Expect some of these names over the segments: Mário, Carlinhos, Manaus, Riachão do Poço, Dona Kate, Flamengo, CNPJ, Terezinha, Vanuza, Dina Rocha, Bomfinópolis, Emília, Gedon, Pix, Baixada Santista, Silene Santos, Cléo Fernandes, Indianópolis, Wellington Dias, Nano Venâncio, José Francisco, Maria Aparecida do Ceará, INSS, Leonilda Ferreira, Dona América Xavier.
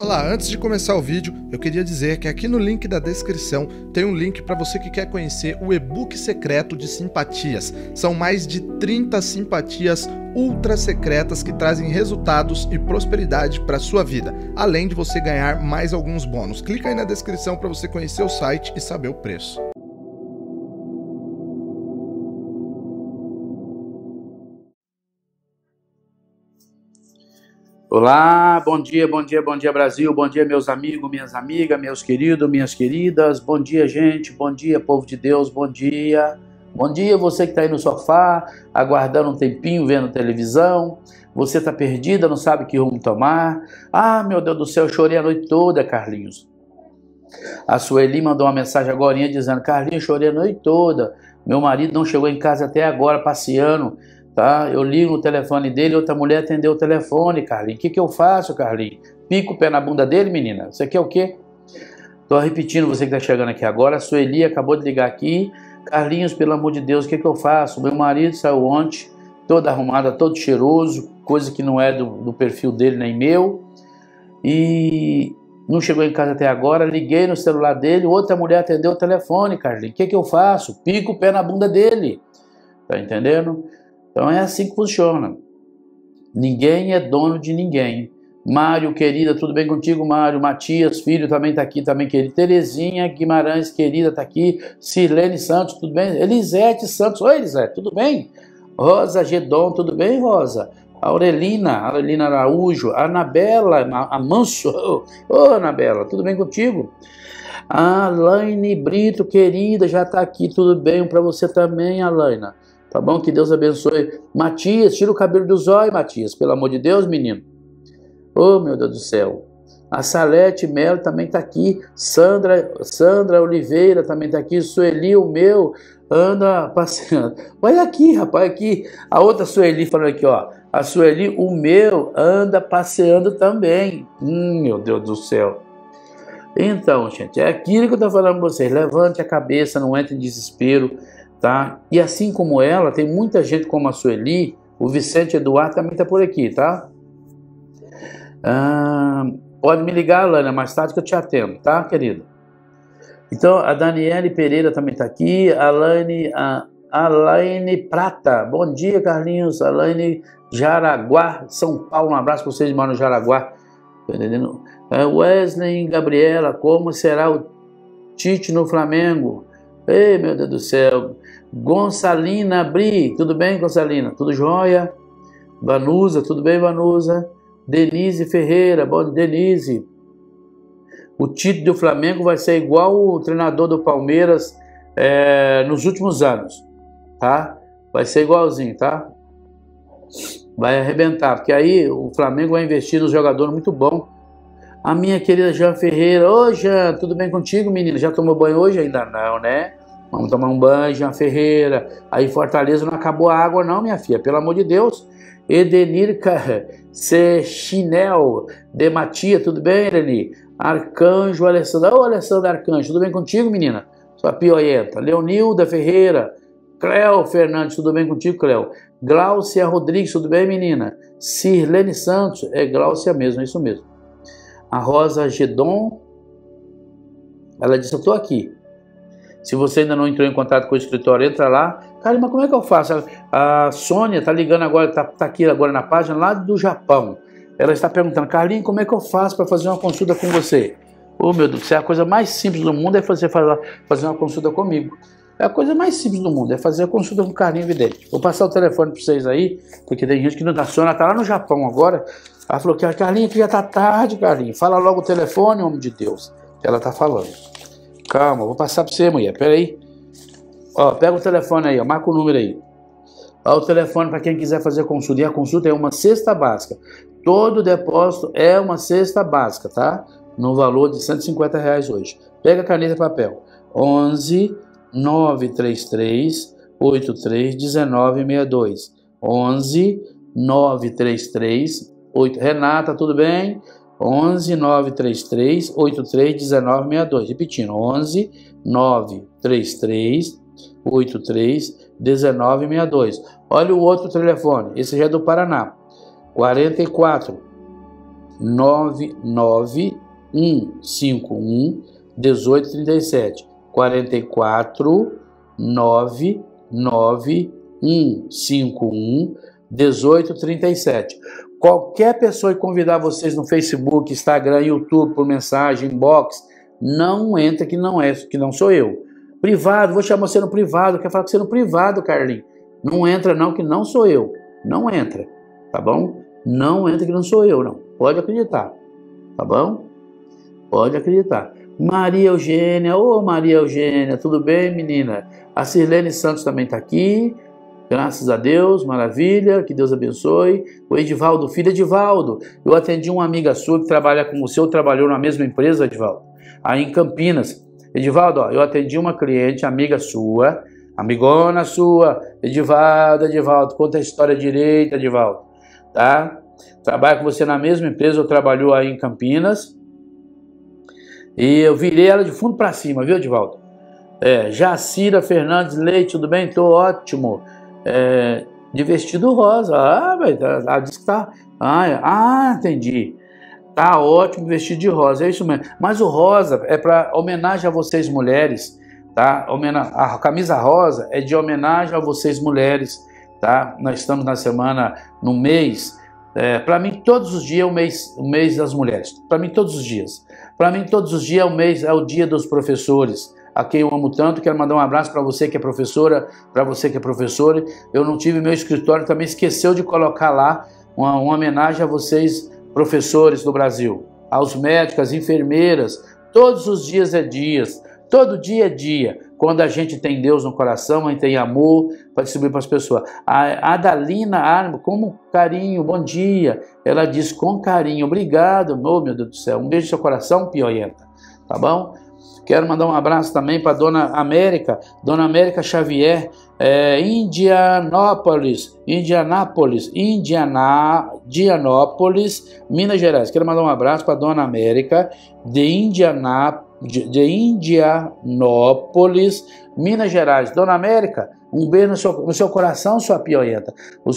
Olá, antes de começar o vídeo, eu queria dizer que aqui no link da descrição tem um link para você que quer conhecer o e-book secreto de simpatias. São mais de 30 simpatias ultra secretas que trazem resultados e prosperidade para sua vida, além de você ganhar mais alguns bônus. Clica aí na descrição para você conhecer o site e saber o preço. Olá, bom dia Brasil, bom dia meus amigos, minhas amigas, meus queridos, minhas queridas, bom dia gente, bom dia povo de Deus, bom dia você que está aí no sofá, aguardando um tempinho, vendo televisão, você está perdida, não sabe que rumo tomar, ah meu Deus do céu, eu chorei a noite toda Carlinhos, a Sueli mandou uma mensagem agorinha dizendo, Carlinhos, chorei a noite toda, meu marido não chegou em casa até agora passeando, tá? Eu ligo o telefone dele, outra mulher atendeu o telefone, Carlinhos. O que eu faço, Carlinhos? Pico o pé na bunda dele, menina? Isso aqui é o quê? Tô repetindo, você que tá chegando aqui agora. A Sueli acabou de ligar aqui. Carlinhos, pelo amor de Deus, o que eu faço? Meu marido saiu ontem, todo arrumado, todo cheiroso, coisa que não é do perfil dele nem meu. E não chegou em casa até agora, liguei no celular dele, outra mulher atendeu o telefone, Carlinhos. O que eu faço? Pico o pé na bunda dele. Tá entendendo? Então é assim que funciona. Ninguém é dono de ninguém. Mário, querida, tudo bem contigo, Mário? Matias, filho, também está aqui, também querido. Terezinha, Guimarães, querida, está aqui. Silene Santos, tudo bem? Elisete Santos, oi Elisete, tudo bem? Rosa, Gedon, tudo bem, Rosa? Aurelina Araújo, Anabela, Amanso, ô Anabela, tudo bem contigo? Alaine Brito, querida, já está aqui, tudo bem para você também, Alaina. Tá bom? Que Deus abençoe. Matias, tira o cabelo do zóio, Matias. Pelo amor de Deus, menino. Oh, meu Deus do céu. A Salete Melo também tá aqui. Sandra Oliveira também tá aqui. Sueli, o meu, anda passeando. Olha aqui, rapaz, aqui. A outra Sueli falando aqui, ó. A Sueli, o meu, anda passeando também. Meu Deus do céu. Então, gente, é aquilo que eu tô falando pra vocês. Levante a cabeça, não entre em desespero. Tá? E assim como ela, tem muita gente como a Sueli, o Vicente Eduardo também está por aqui, tá? Pode me ligar, Alana, mais tarde que eu te atendo, tá, querido? Então, a Daniele Pereira também está aqui, a Alaine Prata, bom dia, Carlinhos, Alaine Jaraguá, São Paulo, um abraço para vocês, mano, Jaraguá, entendendo? Wesley Gabriela, como será o Tite no Flamengo? Ei, meu Deus do céu, Gonçalina Bri, tudo bem, Gonçalina? Tudo jóia? Vanuza, tudo bem, Vanuza? Denise Ferreira, bom, Denise. O título do Flamengo vai ser igual o treinador do Palmeiras nos últimos anos, tá? Vai ser igualzinho, tá? Vai arrebentar, porque aí o Flamengo vai investir num jogador muito bom. A minha querida Jean Ferreira, ô Jean, tudo bem contigo, menina? Já tomou banho hoje? Ainda não, né? Vamos tomar um banho, Jean Ferreira. Aí Fortaleza não acabou a água não, minha filha, pelo amor de Deus. Edenir Sechinel de Matia, tudo bem, Edenir? Arcanjo, Alessandro, ô Alessandro Arcanjo, tudo bem contigo, menina? Sua Pioieta. Leonilda Ferreira, Cléo Fernandes, tudo bem contigo, Cléo? Gláucia Rodrigues, tudo bem, menina? Sirlene Santos, é Gláucia mesmo, é isso mesmo. A Rosa Gedon, ela disse, eu tô aqui. Se você ainda não entrou em contato com o escritório, entra lá. Cara, mas como é que eu faço? A Sônia tá ligando agora, tá aqui agora na página lá do Japão. Ela está perguntando, Carlinhos, como é que eu faço para fazer uma consulta com você? Ô, meu Deus, a coisa mais simples do mundo é fazer uma consulta comigo. É a coisa mais simples do mundo, é fazer a consulta com o Carlinhos Vidente. Vou passar o telefone para vocês aí, porque tem gente que não dá sono. Ela tá lá no Japão agora. Ela falou que, Carlinhos, que já tá tarde, Carlinhos. Fala logo o telefone, homem de Deus. Ela tá falando. Calma, vou passar para você, mulher. Pera aí. Ó, pega o telefone aí, ó. Marca o número aí. Ó, o telefone para quem quiser fazer consulta. E a consulta é uma cesta básica. Todo depósito é uma cesta básica, tá? No valor de R$150 hoje. Pega a caneta e papel. 11 933 83 1962 11 933 8. Renata, tudo bem? 11 933 83 1962. Repetindo, 11 933 83 1962. Olha o outro telefone, esse já é do Paraná. 44 99151 1837 44 99151 1837. Qualquer pessoa que convidar vocês no Facebook, Instagram, YouTube, por mensagem, inbox, não entra que não sou eu. Privado, vou chamar você no privado, quero falar com você no privado, Carlinhos. Não entra não, que não sou eu. Não entra, tá bom? Não entra que não sou eu, não. Pode acreditar, tá bom? Pode acreditar. Maria Eugênia, ô Maria Eugênia, tudo bem, menina? A Silene Santos também tá aqui. Graças a Deus, maravilha, que Deus abençoe. O Edivaldo, filho Edivaldo, eu atendi uma amiga sua que trabalha com o seu, trabalhou na mesma empresa, Edivaldo, aí em Campinas. Edivaldo, ó, eu atendi uma cliente, amiga sua, amigona sua, Edivaldo, Edivaldo, conta a história direita, Edivaldo, tá? Trabalha com você na mesma empresa, eu trabalho aí em Campinas, e eu virei ela de fundo pra cima, viu, Edivaldo? É, Jacira Fernandes Leite, tudo bem? Tô ótimo. É, de vestido rosa. Ah, velho, ela disse que tá. Ah, entendi. Tá ótimo, vestido de rosa, é isso mesmo. Mas o rosa é para homenagem a vocês mulheres, tá? A camisa rosa é de homenagem a vocês mulheres, tá? Nós estamos na semana, no mês. É, para mim todos os dias é o mês das mulheres. Para mim todos os dias. Para mim todos os dias é o dia dos professores. A quem eu amo tanto, quero mandar um abraço para você que é professora, para você que é professora. Eu não tive meu escritório, também esqueceu de colocar lá uma homenagem a vocês, professores do Brasil, aos médicos, enfermeiras. Todos os dias é dias, todo dia é dia. Quando a gente tem Deus no coração, a gente tem amor para distribuir para as pessoas. A Adalina Armo, como carinho, bom dia. Ela diz com carinho, obrigado, meu Deus do céu. Um beijo no seu coração, Pioieta, tá bom? Quero mandar um abraço também para Dona América Xavier, Indianópolis, Minas Gerais. Quero mandar um abraço para Dona América de Indianópolis, Minas Gerais. Dona América, um beijo no seu coração, sua pioieta.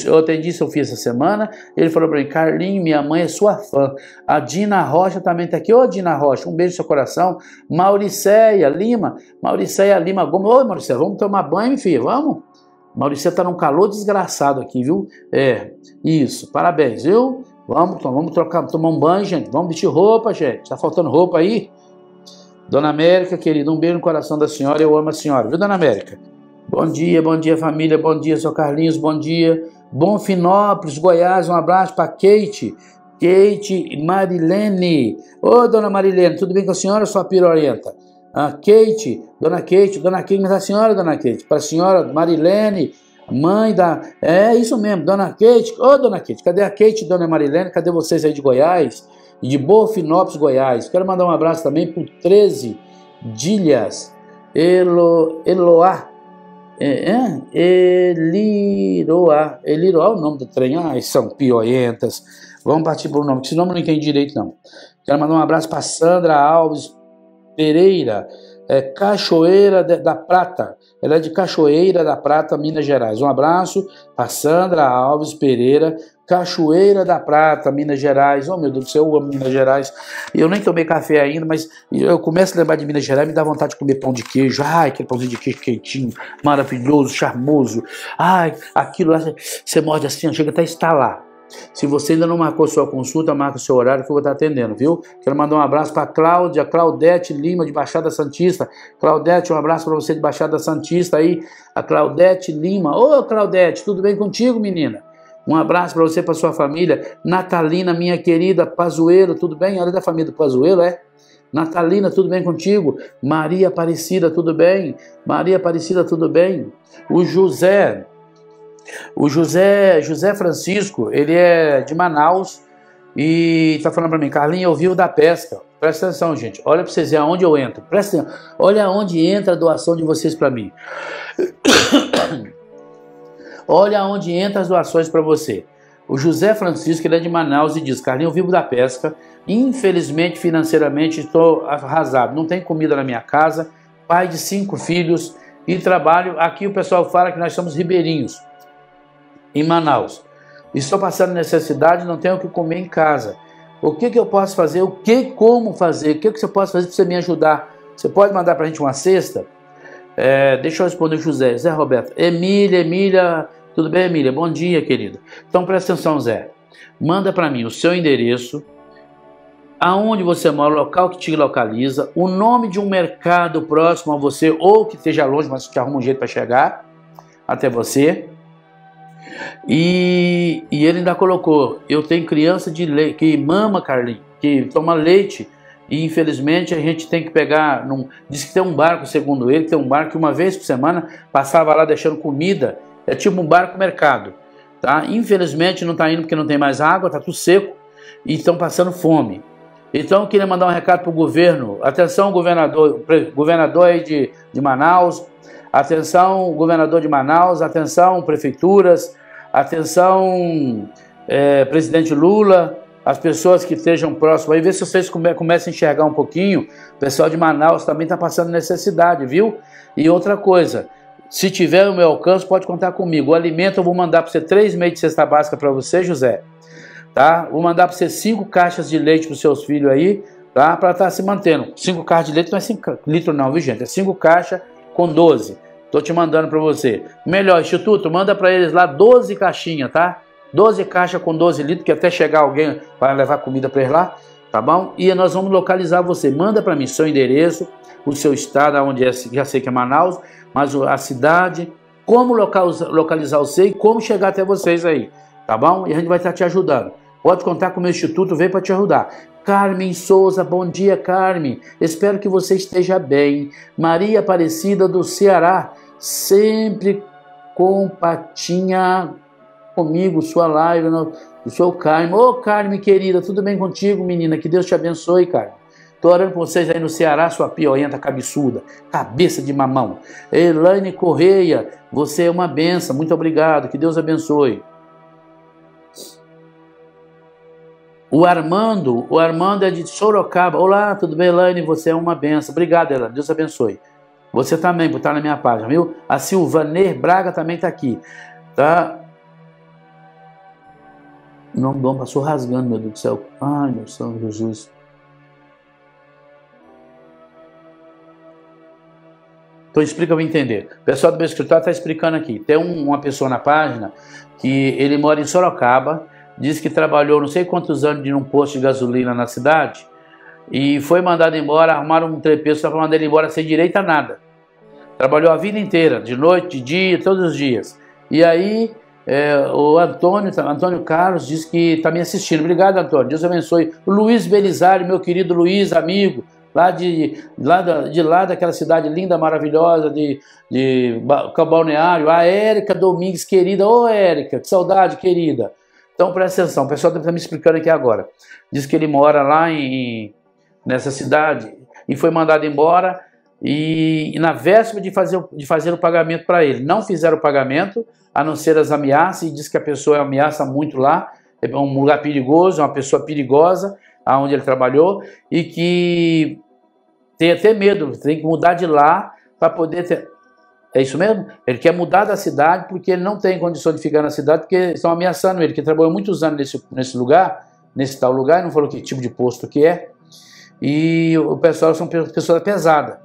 Eu atendi seu filho essa semana, ele falou para mim, Carlinhos, minha mãe é sua fã. A Dina Rocha também está aqui. Ô, Dina Rocha, um beijo no seu coração. Mauriceia Lima Gomes. Ô, Mauriceia, vamos tomar banho, filho, vamos? Mauriceia tá num calor desgraçado aqui, viu? É, isso, parabéns, viu? Vamos tomar um banho, gente. Vamos vestir roupa, gente. Tá faltando roupa aí? Dona América, querida, um beijo no coração da senhora, eu amo a senhora, viu, Dona América? Bom dia família, bom dia seu Carlinhos, bom dia. Bomfinópolis, Goiás, um abraço para Kate Marilene. Ô, Dona Marilene, tudo bem com a senhora, sua pirorenta? A Kate, Dona Kate, mas a senhora, Dona Kate, para a senhora Marilene, mãe da... É isso mesmo, Dona Kate. Ô, Dona Kate, cadê a Kate, Dona Marilene, cadê vocês aí de Goiás? E de Bomfinópolis, Goiás. Quero mandar um abraço também para 13 Dilhas, Eliroá, o nome do trem, são pioentas. Vamos partir para o nome, que esse nome eu não entendi direito, não. Quero mandar um abraço para Sandra Alves Pereira, Cachoeira da Prata. Ela é de Cachoeira da Prata, Minas Gerais. Um abraço para Sandra Alves Pereira, Cachoeira da Prata, Minas Gerais. Oh, meu Deus do céu, eu amo Minas Gerais. Eu nem tomei café ainda, mas eu começo a lembrar de Minas Gerais, me dá vontade de comer pão de queijo. Ai, aquele pãozinho de queijo quentinho, maravilhoso, charmoso. Ai, aquilo lá, você morde assim, chega até a estalar. Se você ainda não marcou sua consulta, marca o seu horário que eu vou estar atendendo, viu? Quero mandar um abraço para Claudete Lima de Baixada Santista. Claudete, um abraço para você de Baixada Santista aí, a Claudete Lima. Ô, Claudete, tudo bem contigo, menina? Um abraço para você e para sua família. Natalina, minha querida, Pazuelo, tudo bem? Ela é da família do Pazuelo, é? Natalina, tudo bem contigo? Maria Aparecida, tudo bem? Maria Aparecida, tudo bem? O José Francisco, ele é de Manaus e tá falando para mim, Carlinhos, eu vivo da pesca. Presta atenção, gente. Olha para vocês verem aonde eu entro. Presta atenção. Olha aonde entra a doação de vocês para mim. Olha aonde entra as doações para você. O José Francisco, ele é de Manaus e diz, Carlinhos, eu vivo da pesca. Infelizmente, financeiramente, estou arrasado. Não tem comida na minha casa. Pai de 5 filhos e trabalho. Aqui o pessoal fala que nós somos ribeirinhos. Em Manaus. Estou passando necessidade, não tenho o que comer em casa. O que que eu posso fazer? O que, como fazer? O que que eu posso fazer para você me ajudar? Você pode mandar para a gente uma cesta? Deixa eu responder o José. Zé Roberto. Emília. Tudo bem, Emília? Bom dia, querida. Então presta atenção, Zé. Manda para mim o seu endereço, aonde você mora, o local que te localiza, o nome de um mercado próximo a você ou que esteja longe, mas que arruma um jeito para chegar até você. E ele ainda colocou: eu tenho criança de leite, que mama, Carlinhos, que toma leite. E infelizmente a gente tem que pegar, diz que tem um barco, segundo ele, tem um barco que uma vez por semana passava lá deixando comida, é tipo um barco mercado, tá? Infelizmente não está indo porque não tem mais água, está tudo seco e estão passando fome. Então eu queria mandar um recado para o governo. Atenção, governador aí de Manaus, atenção, governador de Manaus, atenção, prefeituras, atenção, presidente Lula, as pessoas que estejam próximas aí, vê se vocês começam a enxergar um pouquinho. O pessoal de Manaus também está passando necessidade, viu? E outra coisa, se tiver no meu alcance, pode contar comigo. O alimento eu vou mandar para você 3 meses de cesta básica para você, José, tá? Vou mandar para você 5 caixas de leite para os seus filhos aí, tá? Para estar se mantendo. 5 caixas de leite não é 5 litros não, viu, gente? É 5 caixas com 12. Tô te mandando para você. Melhor, Instituto, manda para eles lá 12 caixinhas, tá? 12 caixas com 12 litros, que até chegar alguém para levar comida para eles lá, tá bom? E nós vamos localizar você. Manda para mim seu endereço, o seu estado, onde é, já sei que é Manaus, mas a cidade, como localizar você e como chegar até vocês aí, tá bom? E a gente vai estar te ajudando. Pode contar com o meu instituto, vem para te ajudar. Carmen Souza, bom dia, Carmen. Espero que você esteja bem. Maria Aparecida do Ceará, sempre com patinha comigo, sua live, o seu Carmen. Ô, Carmen, querida, tudo bem contigo, menina? Que Deus te abençoe, Carmen. Tô orando por vocês aí no Ceará, sua pioienta cabeçuda, cabeça de mamão. Elaine Correia, você é uma benção, muito obrigado, que Deus abençoe. O Armando é de Sorocaba. Olá, tudo bem, Elaine? Você é uma benção. Obrigado, Elaine, Deus abençoe. Você também, por estar na minha página, viu? A Silvaner Braga também tá aqui, tá? Não, bom, passou rasgando, meu Deus do céu. Ai, meu São Jesus. Então explica para eu entender. O pessoal do meu escritório está explicando aqui. Tem uma pessoa na página que ele mora em Sorocaba, diz que trabalhou não sei quantos anos em um posto de gasolina na cidade e foi mandado embora, arrumaram um trepeço para mandar ele embora sem direito a nada. Trabalhou a vida inteira, de noite, de dia, todos os dias. E aí... o Antônio Carlos diz que está me assistindo. Obrigado, Antônio, Deus abençoe. O Luiz Belisário, meu querido Luiz, amigo lá daquela cidade linda, maravilhosa de Balneário. A Érica Domingues, querida. Ô, Érica, que saudade, querida. Então presta atenção, o pessoal está me explicando aqui agora. Diz que ele mora lá nessa cidade e foi mandado embora e na véspera de fazer o pagamento para ele, não fizeram o pagamento, a não ser as ameaças, e diz que a pessoa ameaça muito lá, é um lugar perigoso, uma pessoa perigosa, aonde ele trabalhou, e que tem até medo, tem que mudar de lá para poder ter... É isso mesmo? Ele quer mudar da cidade porque ele não tem condição de ficar na cidade, porque estão ameaçando ele, que trabalhou muitos anos nesse lugar, nesse tal lugar, não falou que tipo de posto que é, e o pessoal são pessoas pesadas.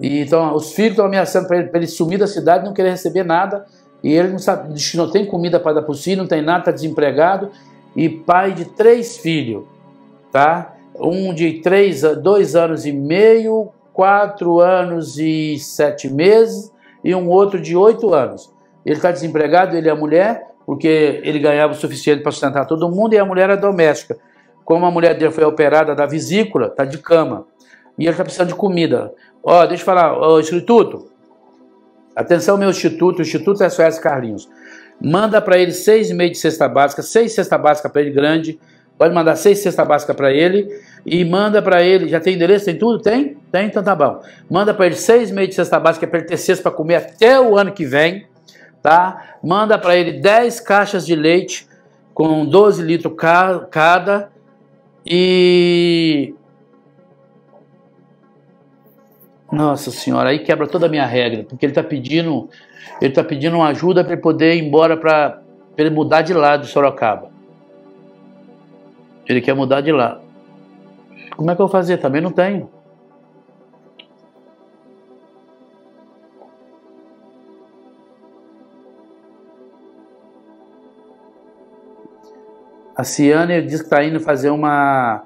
Então os filhos estão ameaçando para ele sumir da cidade, não querer receber nada, e ele não sabe, diz que não tem comida para dar para o filho, não tem nada, está desempregado, e pai de 3 filhos, tá? Um de 2 anos e meio, 4 anos e 7 meses, e um outro de 8 anos. Ele está desempregado, ele é mulher, porque ele ganhava o suficiente para sustentar todo mundo, e a mulher era doméstica. Como a mulher dele foi operada da vesícula, está de cama, e ele está precisando de comida. Ó, deixa eu falar, ó, Instituto, atenção meu Instituto, o Instituto SOS Carlinhos, manda para ele 6 meses de cesta básica, 6 cesta básica para ele grande, pode mandar 6 cesta básica para ele, e manda para ele, já tem endereço, tem tudo? Tem? Tem, então tá bom. Manda para ele 6 meses de cesta básica para ele ter cesta para comer até o ano que vem, tá? Manda para ele 10 caixas de leite com 12 litros cada, e... Nossa senhora, aí quebra toda a minha regra, porque ele tá pedindo uma ajuda para ele poder ir embora, para ele mudar de lado de Sorocaba. Ele quer mudar de lá. Como é que eu vou fazer? Também não tenho. A Ciane diz que está indo fazer uma...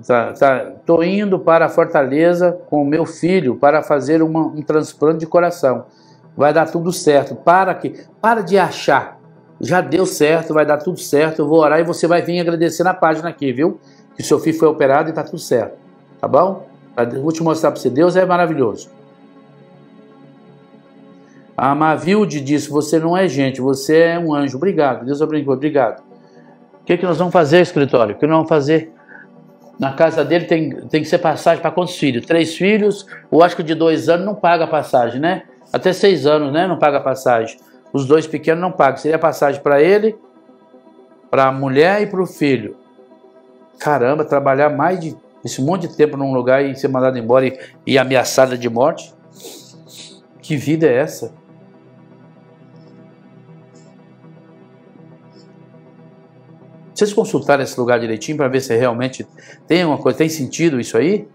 Estou indo para Fortaleza com o meu filho para fazer um transplante de coração. Vai dar tudo certo. Para de achar. Já deu certo, vai dar tudo certo. Eu vou orar e você vai vir agradecer na página aqui, viu? Que seu filho foi operado e está tudo certo. Tá bom? Vou te mostrar para você. Deus é maravilhoso. A Mavilde disse, você não é gente, você é um anjo. Obrigado, Deus abençoe, obrigado. O que nós vamos fazer, escritório? O que nós vamos fazer? Na casa dele tem que ser passagem para quantos filhos? 3 filhos, eu acho que de 2 anos não paga passagem, né? Até 6 anos, né? Não paga passagem. Os 2 pequenos não pagam. Seria passagem para ele, para a mulher e para o filho. Caramba, trabalhar mais de esse monte de tempo num lugar e ser mandado embora e ameaçada de morte. Que vida é essa? Vocês consultaram esse lugar direitinho para ver se realmente tem alguma coisa, tem sentido isso aí?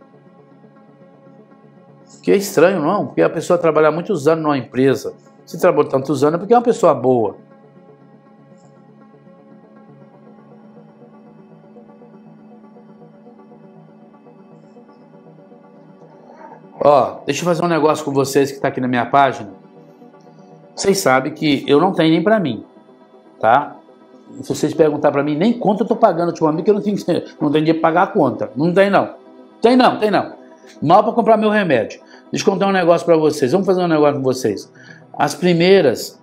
Que é estranho, não? Porque a pessoa trabalha muitos anos numa empresa. Se trabalha tantos anos é porque é uma pessoa boa. Ó, deixa eu fazer um negócio com vocês que está aqui na minha página. Vocês sabem que eu não tenho nem para mim, tá? Se vocês perguntar para mim, nem conta eu tô pagando ultimamente, que eu não tenho dinheiro para pagar a conta. Não tem não. Tem não. Mal para comprar meu remédio. Deixa eu contar um negócio para vocês. Vamos fazer um negócio com vocês. As primeiras...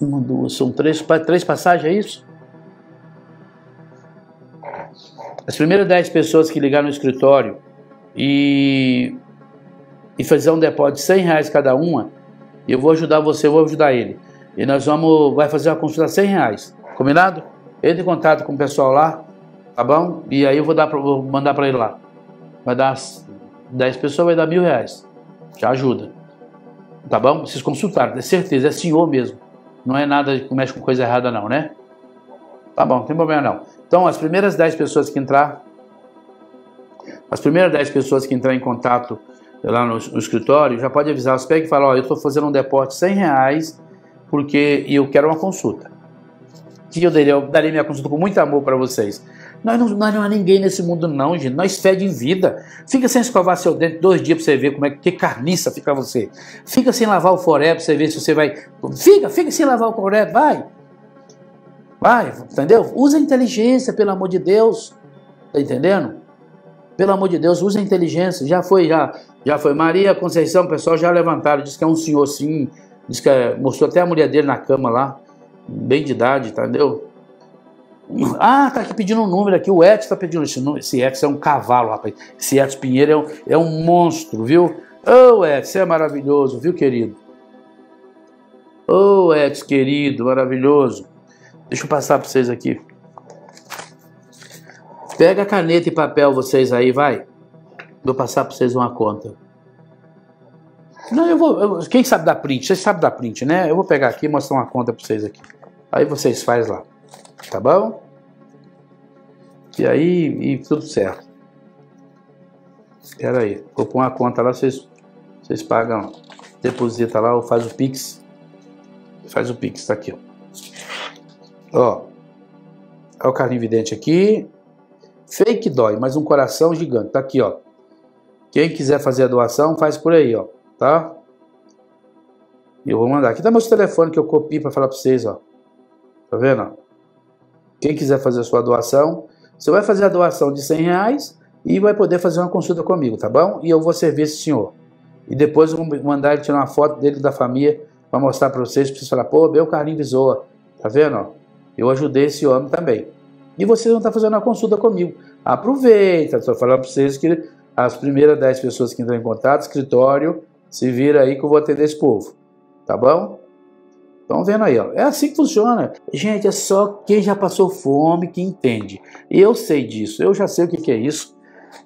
Uma, duas, são três passagens, é isso? As primeiras 10 pessoas que ligaram no escritório e fazer um depósito de R$100 cada uma, eu vou ajudar você, eu vou ajudar ele. E nós vai fazer uma consulta de R$100. Combinado? Entre em contato com o pessoal lá, tá bom? E aí eu vou mandar pra ele lá. Vai dar 10 pessoas, vai dar R$1.000. Já ajuda. Tá bom? Vocês consultaram, é certeza, é senhor mesmo. Não é nada que mexe com coisa errada não, né? Tá bom, não tem problema não. Então, as primeiras 10 pessoas que entrar... As primeiras 10 pessoas que entrar em contato... lá no escritório, já pode avisar os PEG e falar, ó, eu estou fazendo um depósito de R$100 porque eu quero uma consulta. E eu darei minha consulta com muito amor para vocês. Nós não há ninguém nesse mundo não, gente. Nós fede em vida. Fica sem escovar seu dente 2 dias para você ver como é que carniça fica você. Fica sem lavar o foré para você ver se você vai... Fica sem lavar o foré, vai, entendeu? Usa a inteligência, pelo amor de Deus. Tá entendendo? Pelo amor de Deus, usa a inteligência. Já foi. Maria Conceição, o pessoal já levantaram. Diz que é um senhor, sim. Diz que mostrou até a mulher dele na cama lá. Bem de idade, entendeu? Ah, tá aqui pedindo um número aqui. O Edson tá pedindo. Esse Edson é um cavalo, rapaz. Esse Edson Pinheiro é um monstro, viu? Ô, Edson, é maravilhoso, viu, querido? Ô, Edson, querido, maravilhoso. Deixa eu passar pra vocês aqui. Pega caneta e papel vocês aí, vai. Vou passar para vocês uma conta. Não, quem sabe dar print? Vocês sabem dar print, né? Eu vou pegar aqui e mostrar uma conta para vocês aqui. Aí vocês fazem lá. Tá bom? E tudo certo. Espera aí. Vou pôr uma conta lá, vocês pagam. Deposita lá ou faz o Pix. Faz o Pix, tá aqui, ó. Ó. Olha o carrinho vidente aqui. Fake dói, mas um coração gigante. Tá aqui, ó. Quem quiser fazer a doação, faz por aí, ó. Tá? Eu vou mandar. Aqui tá meu telefone que eu copiei pra falar pra vocês, ó. Tá vendo? Quem quiser fazer a sua doação, você vai fazer a doação de R$100 e vai poder fazer uma consulta comigo, tá bom? E eu vou servir esse senhor. E depois eu vou mandar ele tirar uma foto dele da família pra mostrar pra vocês falar, pô, meu Carlinhos Visoa. Tá vendo, ó? Eu ajudei esse homem também. E vocês vão estar fazendo uma consulta comigo. Aproveita, estou falando para vocês que as primeiras 10 pessoas que entram em contato, escritório, se vira aí que eu vou atender esse povo. Tá bom? Estão vendo aí, ó. É assim que funciona. Gente, é só quem já passou fome que entende. Eu sei disso, eu já sei o que é isso.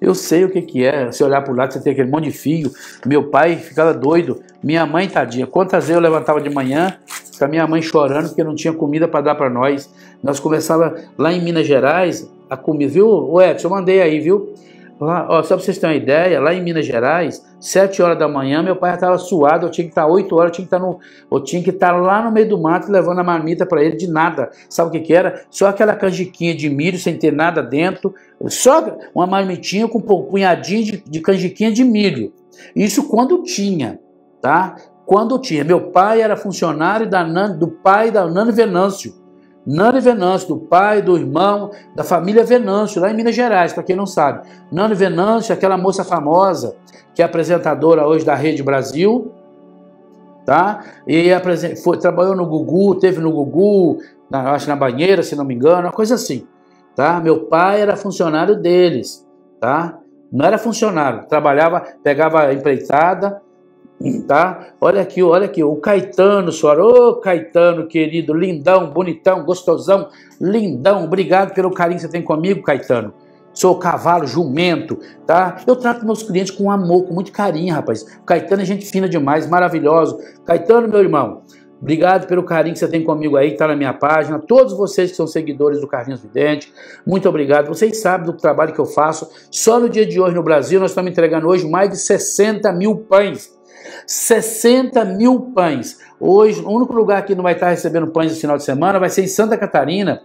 Eu sei o que que é. Se olhar para o lado, você tem aquele monte de fio. Meu pai ficava doido. Minha mãe, tadinha. Quantas vezes eu levantava de manhã com a minha mãe chorando porque não tinha comida para dar para nós. Nós começava lá em Minas Gerais a comida, viu? O Edson, eu mandei aí, viu? Lá, ó, só para vocês terem uma ideia, lá em Minas Gerais, 7 horas da manhã, meu pai estava suado, eu tinha que estar 8 horas, eu tinha que estar lá no meio do mato levando a marmita para ele de nada. Sabe o que que era? Só aquela canjiquinha de milho sem ter nada dentro, só uma marmitinha com um punhadinho de canjiquinha de milho. Isso quando tinha, tá? Quando tinha. Meu pai era funcionário do pai da Nano Venâncio. Nano Venâncio, do pai, do irmão, da família Venâncio, lá em Minas Gerais, para quem não sabe. Nano Venâncio, aquela moça famosa, que é apresentadora hoje da Rede Brasil, tá? E trabalhou no Gugu, teve no Gugu, acho na Banheira, se não me engano, uma coisa assim, tá? Meu pai era funcionário deles, tá? Não era funcionário, trabalhava, pegava empreitada, tá? Olha aqui, o Caetano, senhora, ô Caetano querido, lindão, bonitão, gostosão, lindão, obrigado pelo carinho que você tem comigo, Caetano. Sou cavalo, jumento, tá? Eu trato meus clientes com amor, com muito carinho, rapaz. O Caetano é gente fina demais, maravilhoso. Caetano, meu irmão, obrigado pelo carinho que você tem comigo aí, que tá na minha página. Todos vocês que são seguidores do Carlinhos Vidente, muito obrigado. Vocês sabem do trabalho que eu faço. Só no dia de hoje no Brasil, nós estamos entregando hoje mais de 60 mil pães. 60 mil pães. Hoje, o único lugar que não vai estar recebendo pães no final de semana vai ser em Santa Catarina,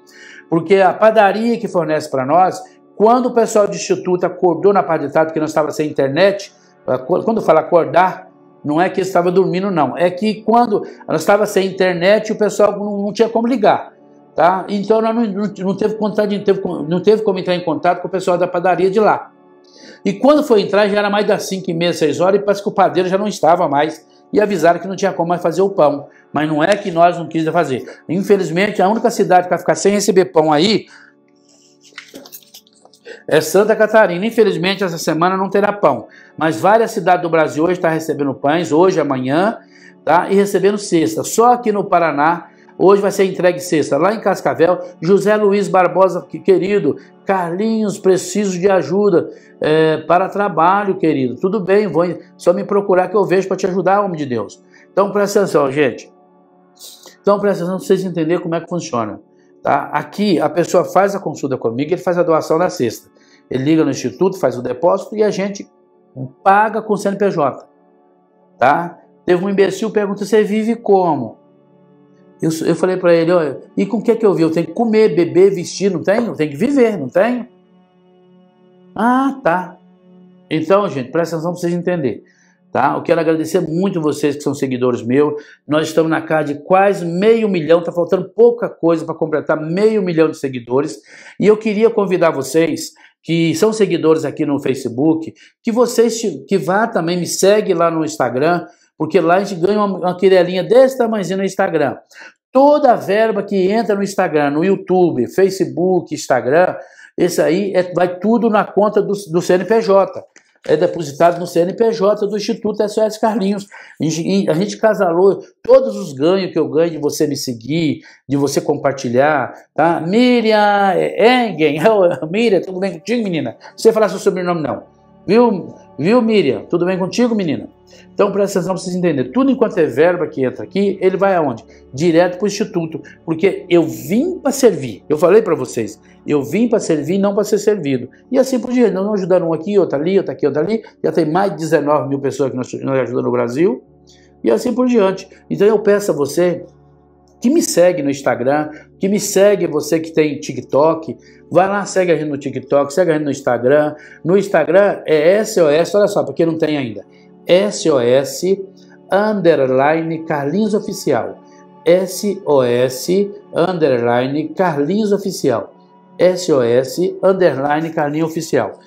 porque a padaria que fornece para nós, quando o pessoal do Instituto acordou na parte de tarde, porque nós estávamos sem internet, quando eu falo acordar, não é que eu estava dormindo, não. É que quando nós estávamos sem internet, o pessoal não tinha como ligar. Tá? Então, nós não teve como entrar em contato com o pessoal da padaria de lá. E quando foi entrar, já era mais das 5h30, 6 horas, e parece que o padeiro já não estava mais, e avisaram que não tinha como mais fazer o pão. Mas não é que nós não quisemos fazer. Infelizmente, a única cidade que vai ficar sem receber pão aí é Santa Catarina. Infelizmente, essa semana não terá pão. Mas várias cidades do Brasil hoje estão recebendo pães, hoje, amanhã, tá? E recebendo sexta. Só aqui no Paraná, hoje vai ser entregue sexta, lá em Cascavel. José Luiz Barbosa, querido, Carlinhos, preciso de ajuda para trabalho, querido. Tudo bem, vou só me procurar que eu vejo para te ajudar, homem de Deus. Então presta atenção, gente. Então presta atenção para vocês entenderem como é que funciona. Tá? Aqui a pessoa faz a consulta comigo, ele faz a doação na sexta. Ele liga no instituto, faz o depósito e a gente paga com o CNPJ. Tá? Teve um imbecil que pergunta, você vive como? Eu falei para ele, olha, e com o que eu vivo? Eu tenho que comer, beber, vestir, não tenho? Eu tenho que viver, não tenho? Ah, tá. Então, gente, presta atenção para vocês entenderem. Tá? Eu quero agradecer muito vocês que são seguidores meus. Nós estamos na casa de quase 500 mil, está faltando pouca coisa para completar 500 mil de seguidores. E eu queria convidar vocês que são seguidores aqui no Facebook, que vocês que vá também, me segue lá no Instagram, porque lá a gente ganha uma quirelinha desse tamanhozinho no Instagram. Toda a verba que entra no Instagram, no YouTube, Facebook, Instagram, esse aí vai tudo na conta do CNPJ. É depositado no CNPJ do Instituto SOS Carlinhos. A gente casalou todos os ganhos que eu ganho de você me seguir, de você compartilhar, tá? Miriam Engen, Miriam, tudo bem contigo, menina? Não sei falar seu sobrenome, não. Viu, Miriam? Tudo bem contigo, menina? Então, presta atenção para vocês entenderem. Tudo enquanto é verba que entra aqui, ele vai aonde? Direto para o Instituto. Porque eu vim para servir. Eu falei para vocês, eu vim para servir, não para ser servido. E assim por diante. Nós vamos ajudar um aqui, outro ali, outro aqui, outro ali. Já tem mais de 19 mil pessoas que nós ajudamos no Brasil. E assim por diante. Então, eu peço a você que me segue no Instagram, que me segue, você que tem TikTok, vai lá, segue a gente no TikTok, segue a gente no Instagram. No Instagram é SOS, olha só, para quem não tem ainda, SOS_Carlinhos Oficial, SOS_Carlinhos Oficial, SOS_Carlinhos Oficial.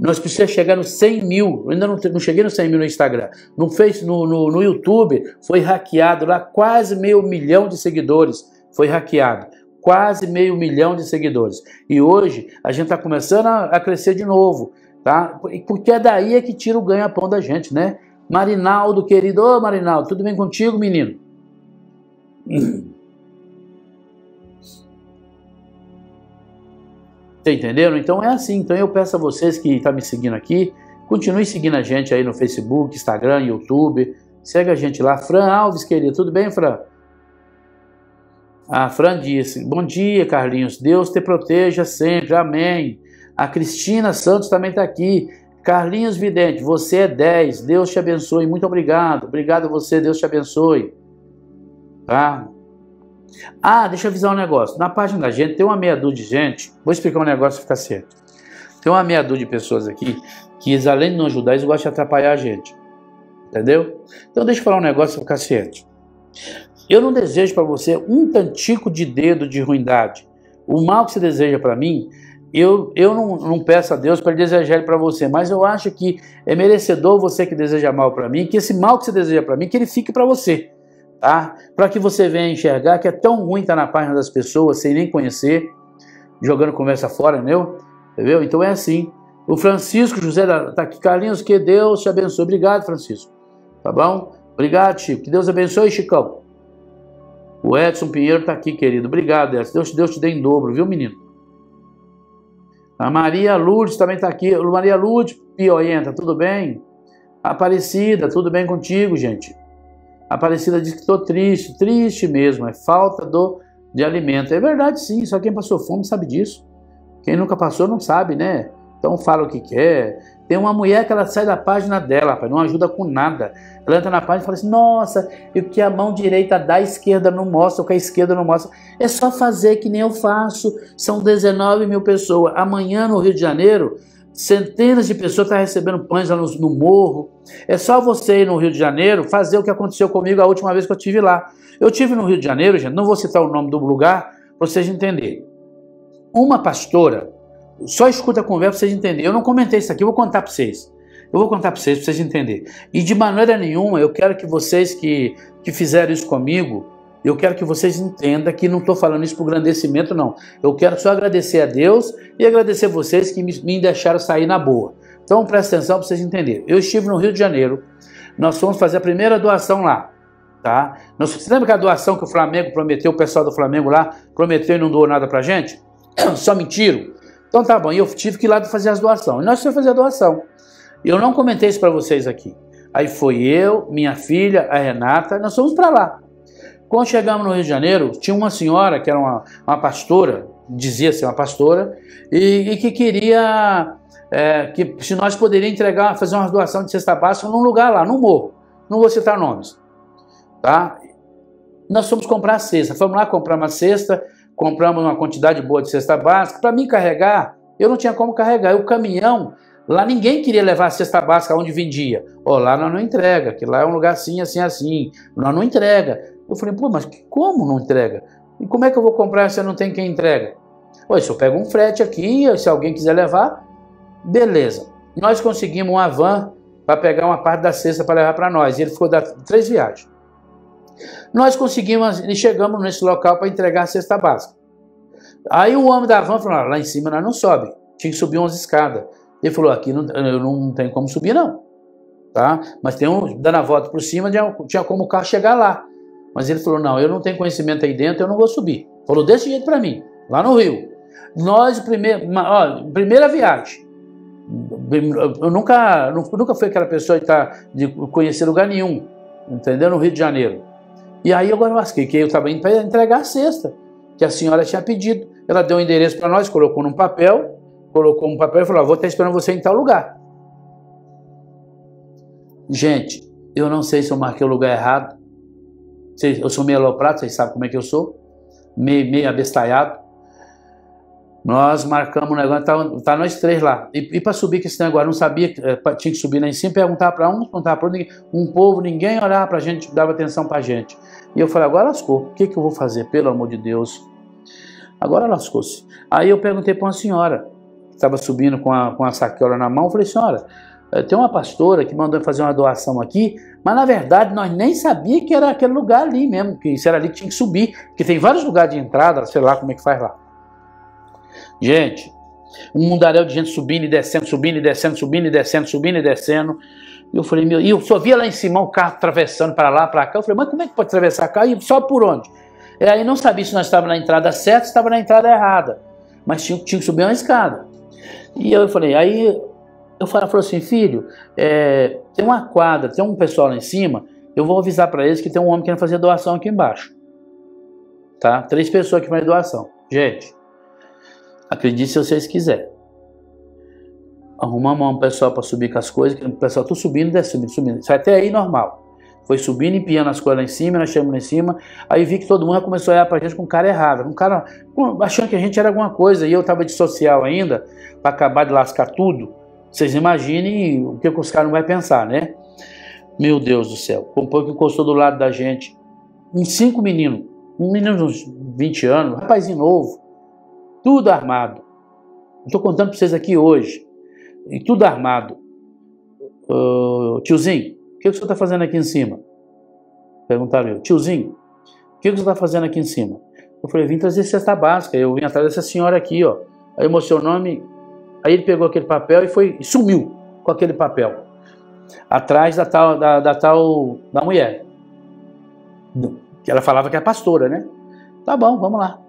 Nós precisamos chegar nos 100 mil, eu ainda não cheguei nos 100 mil no Instagram. No Facebook, no YouTube, foi hackeado lá quase 500 mil de seguidores. Foi hackeado, quase 500 mil de seguidores. E hoje a gente está começando a crescer de novo, tá? Porque é daí é que tira o ganha-pão da gente, né? Marinaldo, querido, ô Marinaldo, tudo bem contigo, menino? Você entenderam? Então é assim. Então eu peço a vocês que estão me seguindo aqui, continue seguindo a gente aí no Facebook, Instagram, YouTube. Segue a gente lá. Fran Alves, querida. Tudo bem, Fran? A Fran disse, bom dia, Carlinhos. Deus te proteja sempre. Amém. A Cristina Santos também está aqui. Carlinhos Vidente, você é 10. Deus te abençoe. Muito obrigado. Obrigado a você. Deus te abençoe. Tá? Ah, deixa eu avisar um negócio. Na página da gente tem uma meia dúzia de gente. Vou explicar um negócio para ficar certo. Tem uma meia dúzia de pessoas aqui que, além de não ajudar, eles gostam de atrapalhar a gente. Entendeu? Então deixa eu falar um negócio para ficar certo. Eu não desejo para você um tantico de dedo de ruindade. O mal que você deseja para mim, eu não peço a Deus para ele desejar ele para você, mas eu acho que é merecedor você que deseja mal para mim, que esse mal que você deseja para mim, que ele fique para você, tá? Para que você venha enxergar que é tão ruim estar na página das pessoas sem nem conhecer, jogando conversa fora, entendeu? Então é assim. O Francisco José tá aqui. Carlinhos, que Deus te abençoe. Obrigado, Francisco. Tá bom? Obrigado, Chico. Que Deus abençoe, Chicão. O Edson Pinheiro tá aqui, querido. Obrigado, Edson. Deus te dê em dobro, viu, menino? A Maria Lourdes também tá aqui. Maria Lourdes, Pioieta, tudo bem? Aparecida, tudo bem contigo, gente? Aparecida diz que tô triste. Triste mesmo. É falta de alimento. É verdade, sim. Só quem passou fome sabe disso. Quem nunca passou não sabe, né? Então fala o que quer. Tem uma mulher que ela sai da página dela, rapaz, não ajuda com nada. Ela entra na página e fala assim, nossa, e o que a mão direita da esquerda não mostra, o que a esquerda não mostra. É só fazer que nem eu faço. São 19 mil pessoas. Amanhã no Rio de Janeiro, centenas de pessoas estão recebendo pães lá no morro. É só você ir no Rio de Janeiro fazer o que aconteceu comigo a última vez que eu estive lá. Eu estive no Rio de Janeiro, gente, não vou citar o nome do lugar, para vocês entenderem. Uma pastora... Só escuta a conversa para vocês entenderem. Eu não comentei isso aqui, eu vou contar para vocês. Eu vou contar para vocês entenderem. E de maneira nenhuma, eu quero que vocês que fizeram isso comigo, eu quero que vocês entendam que não estou falando isso por engrandecimento, não. Eu quero só agradecer a Deus e agradecer vocês que me deixaram sair na boa. Então presta atenção para vocês entenderem. Eu estive no Rio de Janeiro, nós fomos fazer a primeira doação lá. Tá? Você lembra que a doação que o Flamengo prometeu, o pessoal do Flamengo lá, prometeu e não doou nada para a gente? Só mentiram. Então tá bom, e eu tive que ir lá fazer as doações. E nós fomos fazer a doação. Eu não comentei isso para vocês aqui. Aí foi eu, minha filha, a Renata, nós fomos para lá. Quando chegamos no Rio de Janeiro, tinha uma senhora que era uma pastora, dizia ser uma pastora, e que queria que se nós poderíamos entregar, fazer uma doação de cesta básica num lugar lá, num morro. Não vou citar nomes. Tá? Nós fomos comprar a cesta. Fomos lá comprar uma cesta. Compramos uma quantidade boa de cesta básica. Para mim carregar, eu não tinha como carregar. E o caminhão, lá ninguém queria levar a cesta básica onde vendia. Ó, lá nós não entrega, que lá é um lugar assim, assim, assim. Nós não entrega. Eu falei, pô, mas como não entrega? E como é que eu vou comprar se eu não tenho quem entrega? Olha, se eu pego um frete aqui, se alguém quiser levar, beleza. Nós conseguimos uma van para pegar uma parte da cesta para levar para nós. E ele ficou dando 3 viagens. Nós conseguimos e chegamos nesse local para entregar a cesta básica. Aí o homem da van falou, lá em cima nós não sobe, tinha que subir umas escadas. Ele falou, aqui eu não tenho como subir não, tá? Mas tem um, dando a volta por cima, tinha como o carro chegar lá. Mas ele falou, não, eu não tenho conhecimento aí dentro, eu não vou subir. Falou desse jeito para mim, lá no Rio. Nós, primeira viagem, eu nunca fui aquela pessoa de conhecer lugar nenhum, entendeu? No Rio de Janeiro. E aí agora eu lasquei, que eu estava indo para entregar a cesta, que a senhora tinha pedido. Ela deu o endereço para nós, colocou num papel e falou, vou estar esperando você em tal lugar. Gente, eu não sei se eu marquei o lugar errado. Eu sou meio aloprado, vocês sabem como é que eu sou. Meio abestalhado. Nós marcamos um negócio, tá nós 3 lá. E para subir com esse negócio, não sabia, tinha que subir lá em cima, perguntar para um, perguntar para outro, ninguém olhava para a gente, dava atenção para a gente. E eu falei, agora lascou, o que eu vou fazer, pelo amor de Deus? Agora lascou-se. Aí eu perguntei para uma senhora, que estava subindo com a saqueola na mão, eu falei, senhora, tem uma pastora que mandou fazer uma doação aqui, mas na verdade nós nem sabíamos que era aquele lugar ali mesmo, que se era ali que tinha que subir, porque tem vários lugares de entrada, sei lá como é que faz lá. Gente, um mundaréu de gente subindo e descendo, subindo e descendo, subindo e descendo, subindo e descendo. Eu falei, meu, e eu só via lá em cima um carro atravessando para lá, para cá. Eu falei, mas como é que pode atravessar carro? E só por onde? E aí não sabia se nós estávamos na entrada certa ou se estava na entrada errada. mas tinha que subir uma escada. E eu falei, aí eu falei assim, filho, tem uma quadra, tem um pessoal lá em cima, eu vou avisar para eles que tem um homem querendo fazer doação aqui embaixo. Tá? 3 pessoas que fazem doação. Gente, acredite se vocês quiserem. Arrumamos um pessoal para subir com as coisas, que o pessoal tá subindo, desce, subindo, subindo. Isso até aí normal. Foi subindo, empiando as coisas lá em cima, nós chegamos lá em cima, aí vi que todo mundo começou a olhar pra gente com cara errada, com cara achando que a gente era alguma coisa, e eu tava de social ainda, para acabar de lascar tudo. Vocês imaginem o que os caras não vão pensar, né? Meu Deus do céu, com um pouco encostou do lado da gente, uns 5 meninos, um menino de uns 20 anos, um rapazinho novo, tudo armado. Eu tô contando pra vocês aqui hoje, e tudo armado. Tiozinho, o que você está fazendo aqui em cima? Perguntaram eu. Tiozinho, o que você está fazendo aqui em cima? Eu falei, vim trazer cesta básica. Eu vim atrás dessa senhora aqui, ó. Aí eu mostrei o nome. Aí ele pegou aquele papel e foi, sumiu com aquele papel. Atrás da mulher. Ela falava que era pastora, né? Tá bom, vamos lá.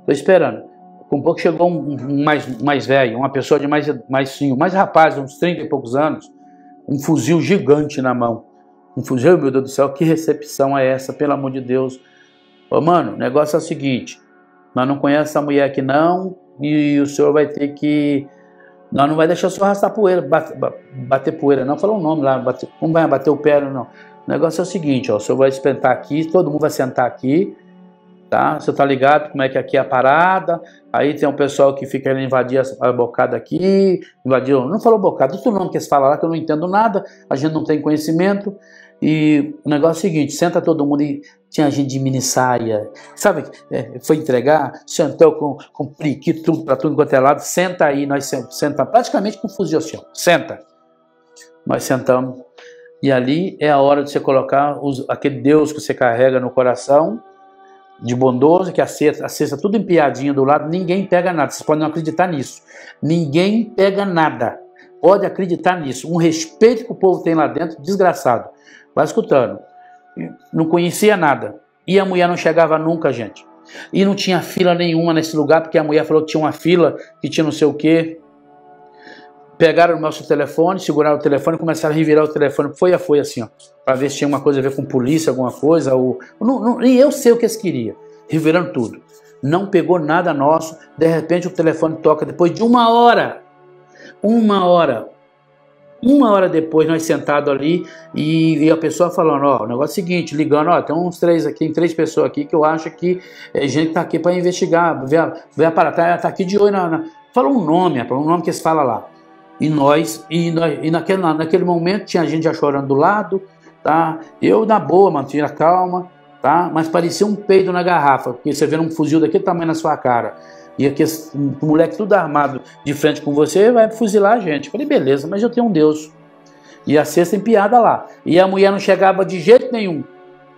Estou esperando. Com um pouco chegou um mais velho, uma pessoa de mais rapaz, uns 30 e poucos anos. Um fuzil gigante na mão. Um fuzil, meu Deus do céu, que recepção é essa, pelo amor de Deus. Ô, mano, o negócio é o seguinte, nós não conhecemos essa mulher aqui não, e o senhor vai ter que... Nós não vai deixar o senhor arrastar poeira, bater poeira não, falou o nome lá, não vai bater o pé não. O negócio é o seguinte, ó, o senhor vai espentar aqui, todo mundo vai sentar aqui, tá? O senhor tá ligado como é que aqui é a parada, aí tem um pessoal que fica querendo invadir a bocada aqui, invadiu, não falou bocada, outro nome que eles falam lá que eu não entendo nada, a gente não tem conhecimento, e o negócio é o seguinte, senta todo mundo e tinha gente de mini saia, sabe, foi entregar, sentou com periquito, tudo pra tudo quanto é lado, senta aí, nós sentamos, praticamente com fuzil assim, senta, nós sentamos, e ali é a hora de você colocar aquele Deus que você carrega no coração, de bondoso, que a cesta tudo empiadinha do lado, ninguém pega nada. Vocês podem não acreditar nisso. Ninguém pega nada. Pode acreditar nisso. Um respeito que o povo tem lá dentro, desgraçado. Vai escutando. Não conhecia nada. E a mulher não chegava nunca, gente. E não tinha fila nenhuma nesse lugar, porque a mulher falou que tinha uma fila, que tinha não sei o quê. Pegaram o nosso telefone, seguraram o telefone, começaram a revirar o telefone, foi assim, ó, pra ver se tinha uma coisa a ver com polícia, alguma coisa, ou... Nem eu sei o que eles queriam, revirando tudo. Não pegou nada nosso, de repente o telefone toca, depois de uma hora depois, nós sentados ali, e a pessoa falando, ó, o negócio é o seguinte, ligando, ó, tem uns 3 aqui, tem 3 pessoas aqui que eu acho que é gente que tá aqui pra investigar, ver a parada, ela tá aqui de olho, falou um nome que eles falam lá. E naquele momento tinha gente já chorando do lado, tá? Eu na boa, mantinha a calma, tá? Mas parecia um peido na garrafa, porque você vendo um fuzil daquele tamanho na sua cara, e aquele moleque tudo armado de frente com você, vai fuzilar a gente. Eu falei, beleza, mas eu tenho um Deus. E a cesta empiada lá. E a mulher não chegava de jeito nenhum.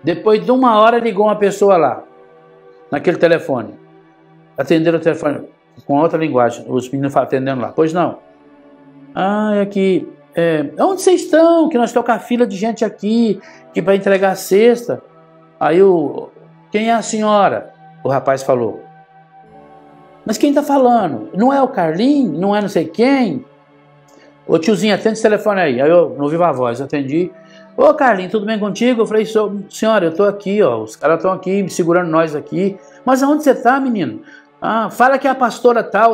Depois de uma hora ligou uma pessoa lá, naquele telefone. Atenderam o telefone com outra linguagem, os meninos atendendo lá. Pois não. Ah, é que... onde vocês estão? Que nós estamos com a fila de gente aqui, que vai entregar a cesta. Aí quem é a senhora? O rapaz falou. Mas quem está falando? Não é o Carlinhos? Não é não sei quem? Ô tiozinho, atende esse telefone aí. Aí eu não vi a voz, atendi. Ô Carlinhos, tudo bem contigo? Eu falei, senhora, eu estou aqui, ó. Os caras estão aqui, me segurando nós aqui. Mas aonde você está, menino? Ah, fala que é a pastora tal.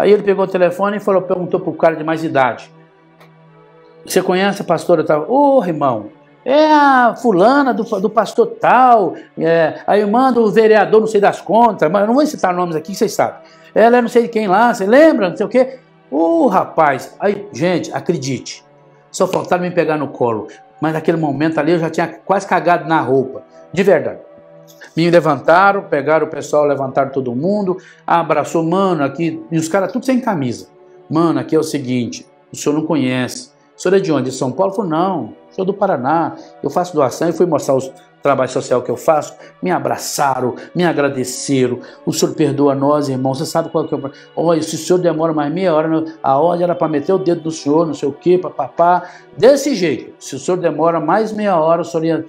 Aí ele pegou o telefone e perguntou pro cara de mais idade. Você conhece a pastora tal? Ô, irmão, é a fulana do pastor tal, a irmã do vereador, não sei das contas, mas eu não vou citar nomes aqui, vocês sabem. Ela é não sei de quem lá, você lembra, não sei o quê. Ô, rapaz, aí, gente, acredite, só faltaram me pegar no colo. Mas naquele momento ali eu já tinha quase cagado na roupa, de verdade. Me levantaram, pegaram o pessoal, levantaram todo mundo, abraçou, mano, aqui, e os caras tudo sem camisa. Mano, aqui é o seguinte, o senhor não conhece. O senhor é de onde? De São Paulo? Eu falei, não, eu sou do Paraná, eu faço doação e fui mostrar o trabalho social que eu faço. Me abraçaram, me agradeceram, o senhor perdoa nós, irmão, você sabe qual que é o... Olha, se o senhor demora mais meia hora, a ordem era para meter o dedo do senhor, não sei o que, papapá, desse jeito. Se o senhor demora mais meia hora, o senhor ia...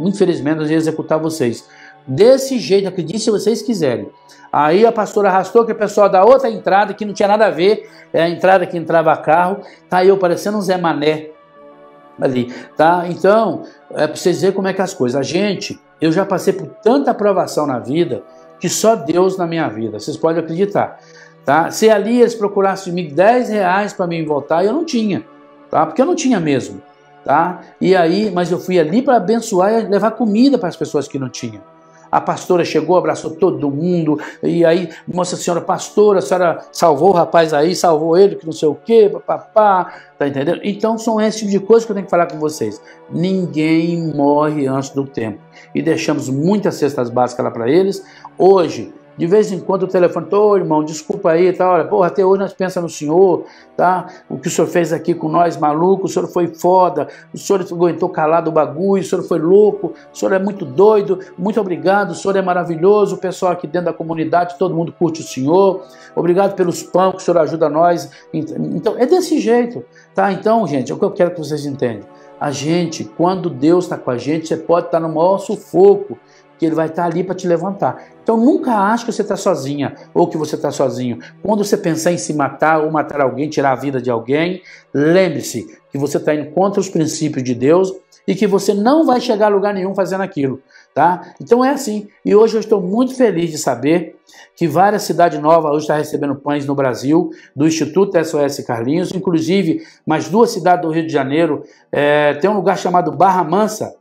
Infelizmente, nós ia executar vocês. desse jeito, acredite se vocês quiserem. Aí a pastora arrastou que o pessoal da outra entrada, que não tinha nada a ver, é a entrada que entrava carro, tá eu parecendo um Zé Mané ali, tá? Então, é pra vocês verem como é que as coisas. A gente, eu já passei por tanta provação na vida, que só Deus na minha vida, vocês podem acreditar, tá? Se ali eles procurassem comigo 10 reais para mim voltar, eu não tinha, tá? Porque eu não tinha mesmo, tá? E aí, mas eu fui ali para abençoar e levar comida para as pessoas que não tinham. A pastora chegou, abraçou todo mundo, e aí, nossa senhora pastora, a senhora salvou o rapaz aí, salvou ele, que não sei o quê, papapá, tá entendendo? Então são esse tipo de coisa que eu tenho que falar com vocês. Ninguém morre antes do tempo. E deixamos muitas cestas básicas lá para eles. Hoje, de vez em quando o telefone, ô irmão, desculpa aí, tá, olha, porra, até hoje nós pensamos no senhor, tá, o que o senhor fez aqui com nós, maluco, o senhor foi foda, o senhor aguentou calado o bagulho, o senhor foi louco, o senhor é muito doido, muito obrigado, o senhor é maravilhoso, o pessoal aqui dentro da comunidade, todo mundo curte o senhor, obrigado pelos pão que o senhor ajuda nós, então é desse jeito, tá, então gente, é o que eu quero que vocês entendam, a gente, quando Deus está com a gente, você pode estar no maior sufoco, que ele vai estar ali para te levantar. Então nunca ache que você está sozinha ou que você está sozinho. Quando você pensar em se matar ou matar alguém, tirar a vida de alguém, lembre-se que você está indo contra os princípios de Deus e que você não vai chegar a lugar nenhum fazendo aquilo, tá? Então é assim. E hoje eu estou muito feliz de saber que várias cidades novas hoje estão recebendo pães no Brasil, do Instituto SOS Carlinhos, inclusive mais duas cidades do Rio de Janeiro, tem um lugar chamado Barra Mansa,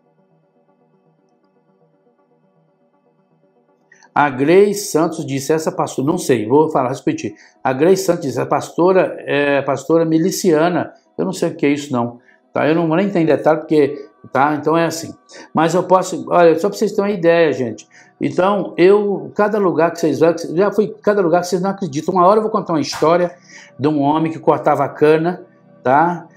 a Grace Santos disse, essa pastora, não sei, vou falar, repetir. A Grace Santos disse, a pastora é pastora miliciana, eu não sei o que é isso não, tá? Eu não nem tenho detalhe porque, tá? Então é assim. Mas eu posso, olha, só para vocês terem uma ideia, gente. Então, cada lugar que vocês vão, já foi cada lugar que vocês não acreditam. Uma hora eu vou contar uma história de um homem que cortava cana, tá?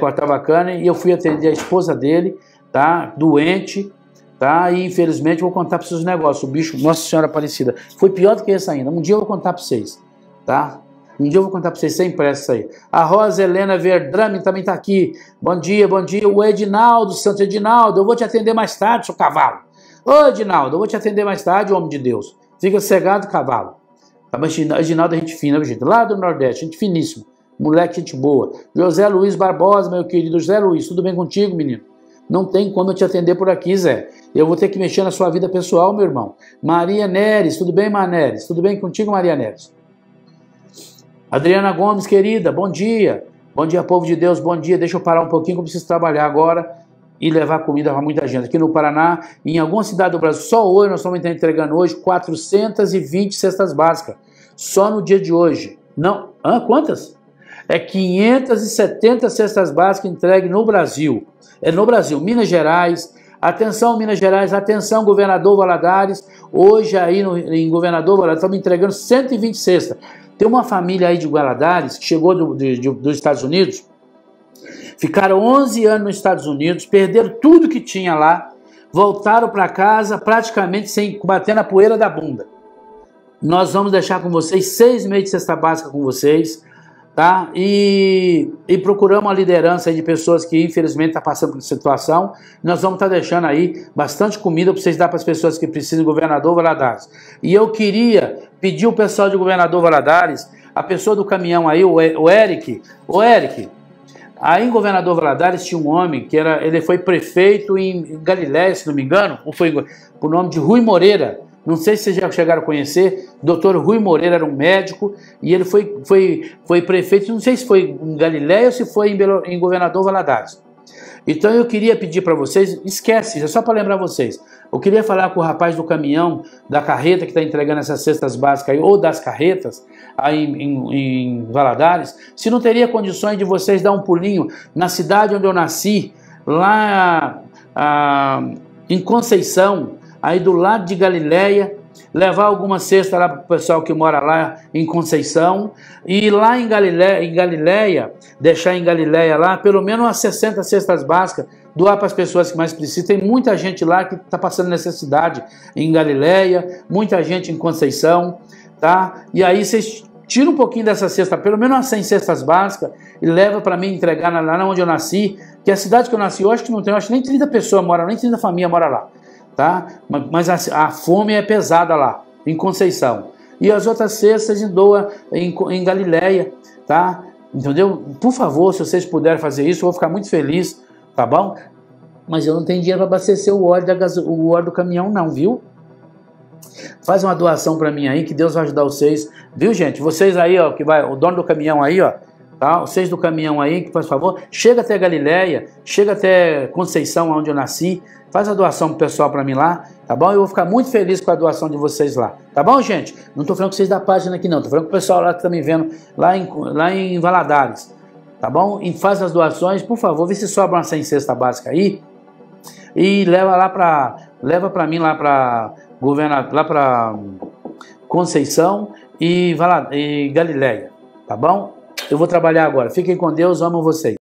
Cortava cana e eu fui atender a esposa dele, tá? Doente, tá? E infelizmente vou contar para vocês um negócio. O bicho, Nossa Senhora Aparecida, foi pior do que esse ainda. Um dia eu vou contar para vocês, tá? Um dia eu vou contar para vocês sem pressa aí. A Rosa Helena Verdrame também tá aqui. Bom dia, bom dia. O Edinaldo, Santo Edinaldo, eu vou te atender mais tarde, seu cavalo. Ô Edinaldo, eu vou te atender mais tarde, homem de Deus. Fica cegado, cavalo. Tá, mas Edinaldo é gente fina, gente. Lá do Nordeste, gente finíssima. Moleque, gente boa. José Luiz Barbosa, meu querido José Luiz, tudo bem contigo, menino? Não tem como eu te atender por aqui, Zé. Eu vou ter que mexer na sua vida pessoal, meu irmão. Maria Neres, tudo bem, Maneres? Tudo bem contigo, Maria Neres? Adriana Gomes, querida, bom dia. Bom dia, povo de Deus, bom dia. Deixa eu parar um pouquinho que eu preciso trabalhar agora e levar comida para muita gente. Aqui no Paraná, em alguma cidade do Brasil, só hoje, nós estamos entregando hoje 420 cestas básicas. Só no dia de hoje. Não, quantas? 570 cestas básicas entregues no Brasil. É no Brasil, Minas Gerais. Atenção, Minas Gerais, atenção, governador Valadares. Hoje aí em governador Valadares estamos entregando 120 cestas. Tem uma família aí de Valadares que chegou dos Estados Unidos. Ficaram 11 anos nos Estados Unidos, perderam tudo que tinha lá. Voltaram para casa praticamente sem bater na poeira da bunda. Nós vamos deixar com vocês 6 meses de cesta básica com vocês. Tá? E procuramos a liderança aí de pessoas que infelizmente estão passando por situação. Nós vamos estar deixando aí bastante comida para vocês dar para as pessoas que precisam, governador Valadares. E eu queria pedir o pessoal de governador Valadares, a pessoa do caminhão aí, o Eric. Aí em governador Valadares tinha um homem que ele foi prefeito em Galiléia, se não me engano, ou foi por nome de Rui Moreira. Não sei se vocês já chegaram a conhecer, o doutor Rui Moreira era um médico e ele foi prefeito, não sei se foi em Galiléia ou se foi em governador Valadares. Então eu queria pedir para vocês, esquece, é só para lembrar vocês, eu queria falar com o rapaz do caminhão, da carreta que está entregando essas cestas básicas aí, ou das carretas aí em Valadares, se não teria condições de vocês dar um pulinho na cidade onde eu nasci, lá em Conceição, aí do lado de Galiléia, levar alguma cesta lá para o pessoal que mora lá em Conceição, e lá em Galiléia, deixar em Galiléia lá, pelo menos umas 60 cestas básicas, doar para as pessoas que mais precisam. Tem muita gente lá que está passando necessidade em Galiléia, muita gente em Conceição, tá? E aí vocês tiram um pouquinho dessa cesta, pelo menos umas 100 cestas básicas, e leva para mim entregar lá onde eu nasci, que é a cidade que eu nasci, eu acho que não tem, eu acho que nem 30 pessoas moram, nem 30 famílias moram lá. tá? Mas a fome é pesada lá, em Conceição. E as outras cestas em doa, em Galileia, tá? Entendeu? Por favor, se vocês puderem fazer isso, eu vou ficar muito feliz, tá bom? Mas eu não tenho dinheiro para abastecer o óleo, o óleo do caminhão não, viu? Faz uma doação para mim aí, que Deus vai ajudar vocês, viu, gente? Vocês aí, ó, que vai, o dono do caminhão aí, ó, tá? Vocês do caminhão aí, que faz favor, chega até Galileia, chega até Conceição, onde eu nasci, faz a doação pro pessoal para mim lá, tá bom? Eu vou ficar muito feliz com a doação de vocês lá, tá bom, gente? Não tô falando com vocês da página aqui não, tô falando com o pessoal lá que tá me vendo, lá em Valadares, tá bom? E faz as doações, por favor, vê se sobra uma 100 cesta básica aí, e leva para mim lá para governar, lá para Conceição e Galileia, tá bom? Eu vou trabalhar agora. Fiquem com Deus, amo vocês.